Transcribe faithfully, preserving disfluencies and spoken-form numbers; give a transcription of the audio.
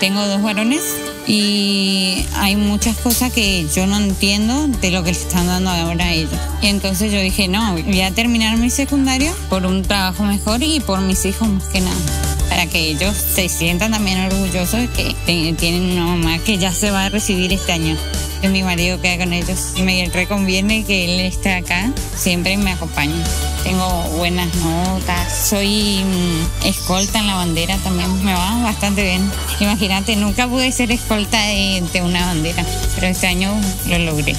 Tengo dos varones y hay muchas cosas que yo no entiendo de lo que le están dando ahora a ellos. Y entonces yo dije, no, voy a terminar mi secundaria por un trabajo mejor y por mis hijos más que nada. Para que ellos se sientan también orgullosos de que tienen una mamá que ya se va a recibir este año. Que mi marido queda con ellos. Me reconviene que él esté acá, siempre me acompaña. Tengo buenas notas, soy escolta en la bandera también, me va bastante bien. Imagínate, nunca pude ser escolta de, de una bandera, pero este año lo logré.